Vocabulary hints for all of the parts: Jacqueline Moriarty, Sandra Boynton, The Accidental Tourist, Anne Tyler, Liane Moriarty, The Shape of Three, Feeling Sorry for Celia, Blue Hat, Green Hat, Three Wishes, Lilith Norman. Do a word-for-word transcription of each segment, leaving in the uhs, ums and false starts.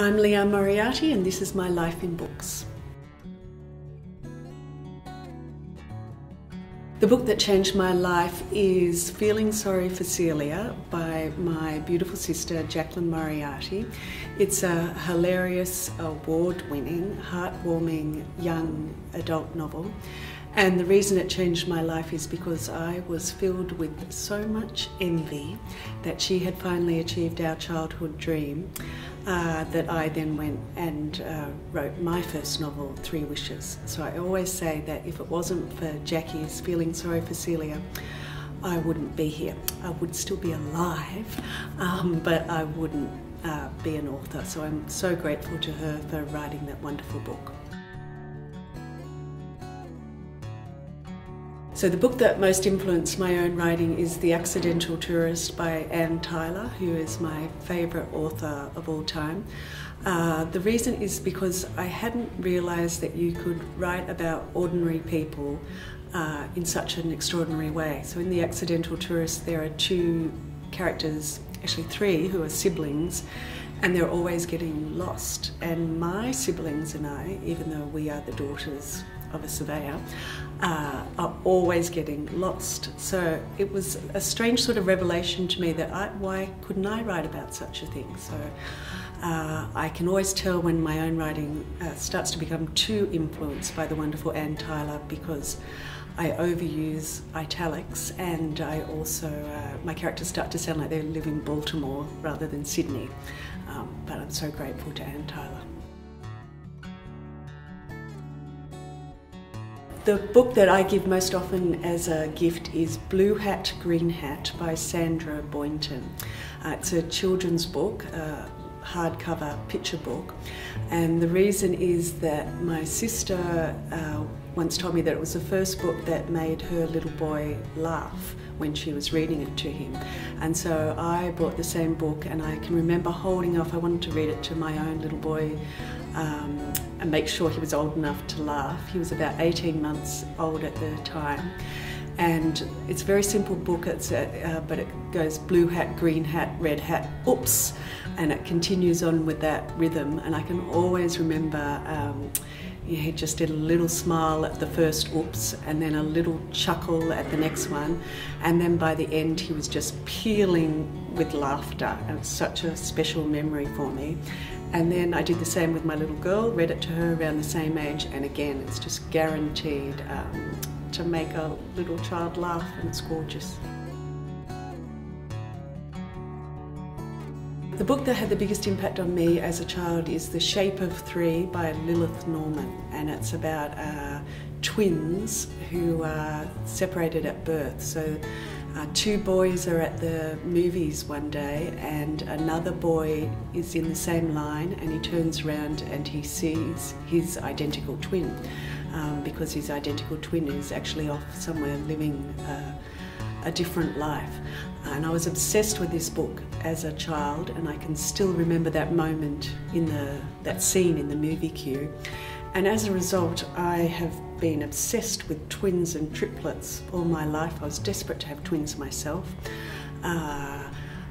I'm Liane Moriarty and this is my life in books. The book that changed my life is Feeling Sorry for Celia by my beautiful sister Jacqueline Moriarty. It's a hilarious, award-winning, heartwarming young adult novel, and the reason it changed my life is because I was filled with so much envy that she had finally achieved our childhood dream uh, that I then went and uh, wrote my first novel, Three Wishes. So I always say that if it wasn't for Jackie's Feeling Sorry for Celia, I wouldn't be here. I would still be alive, um, but I wouldn't uh, be an author. So I'm so grateful to her for writing that wonderful book. So the book that most influenced my own writing is The Accidental Tourist by Anne Tyler, who is my favourite author of all time. Uh, the reason is because I hadn't realised that you could write about ordinary people uh, in such an extraordinary way. So in The Accidental Tourist there are two characters, actually three, who are siblings, and they're always getting lost. And my siblings and I, even though we are the daughters of a surveyor, uh, are always getting lost. So it was a strange sort of revelation to me that I, why couldn't I write about such a thing? So uh, I can always tell when my own writing uh, starts to become too influenced by the wonderful Anne Tyler, because I overuse italics, and I also, uh, my characters start to sound like they live in Baltimore rather than Sydney. Um, but I'm so grateful to Anne Tyler. The book that I give most often as a gift is Blue Hat, Green Hat by Sandra Boynton. Uh, it's a children's book, uh, hardcover picture book, and the reason is that my sister uh, once told me that it was the first book that made her little boy laugh when she was reading it to him. And so I bought the same book, and I can remember holding off. I wanted to read it to my own little boy Um, and make sure he was old enough to laugh. He was about eighteen months old at the time. And it's a very simple book, it's a, uh, but it goes blue hat, green hat, red hat, oops, and it continues on with that rhythm. And I can always remember um, he just did a little smile at the first oops, and then a little chuckle at the next one, and then by the end he was just peeling with laughter, and it's such a special memory for me. And then I did the same with my little girl, read it to her around the same age, and again, it's just guaranteed um, to make a little child laugh, and it's gorgeous. The book that had the biggest impact on me as a child is The Shape of Three by Lilith Norman, and it's about uh, twins who are separated at birth. So Uh, two boys are at the movies one day, and another boy is in the same line, and he turns around and he sees his identical twin, um, because his identical twin is actually off somewhere living uh, a different life. And I was obsessed with this book as a child, and I can still remember that moment in the that scene in the movie queue. And as a result, I have been obsessed with twins and triplets all my life. I was desperate to have twins myself. Uh,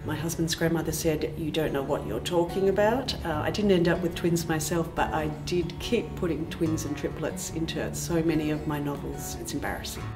my husband's grandmother said, "You don't know what you're talking about." Uh, I didn't end up with twins myself, but I did keep putting twins and triplets into so many of my novels. It's embarrassing.